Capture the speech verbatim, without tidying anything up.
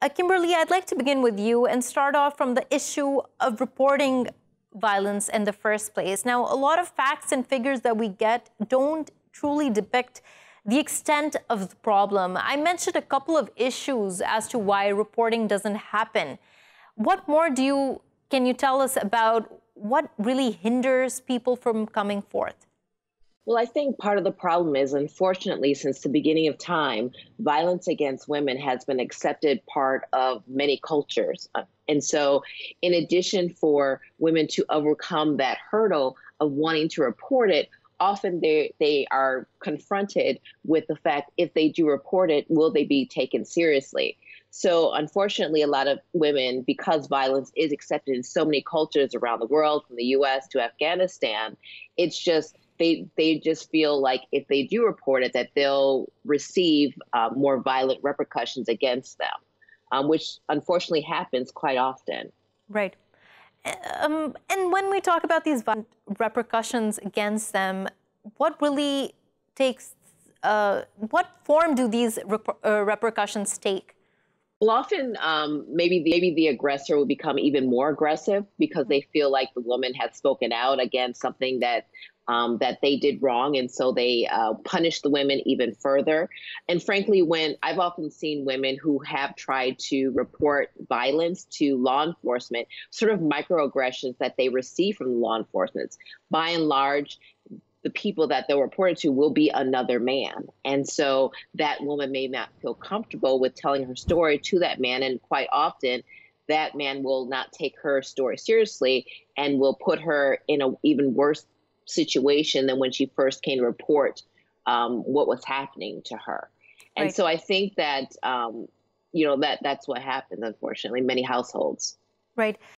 Uh, Kimberley, I'd like to begin with you and start off from the issue of reporting violence in the first place. Now, a lot of facts and figures that we get don't truly depict the extent of the problem. I mentioned a couple of issues as to why reporting doesn't happen. What more do you, can you tell us about what really hinders people from coming forth? Well, I think part of the problem is, unfortunately, since the beginning of time, violence against women has been accepted part of many cultures. And so in addition for women to overcome that hurdle of wanting to report it, often they, they are confronted with the fact if they do report it, will they be taken seriously? So unfortunately, a lot of women, because violence is accepted in so many cultures around the world, from the U S to Afghanistan, it's just They, they just feel like if they do report it, that they'll receive uh, more violent repercussions against them, um, which unfortunately happens quite often. Right. Um, and when we talk about these violent repercussions against them, what really takes, uh, what form do these rep uh, repercussions take? Well, often um, maybe, the, maybe the aggressor will become even more aggressive because they feel like the woman has spoken out against something that Um, that they did wrong, and so they uh, punish the women even further. And frankly, when I've often seen women who have tried to report violence to law enforcement, sort of microaggressions that they receive from law enforcement, by and large, the people that they're reported to will be another man. And so that woman may not feel comfortable with telling her story to that man, and quite often, that man will not take her story seriously and will put her in an even worse situation than when she first came to report um, what was happening to her. And right. So I think that, um, you know, that that's what happens, unfortunately, in many households. Right.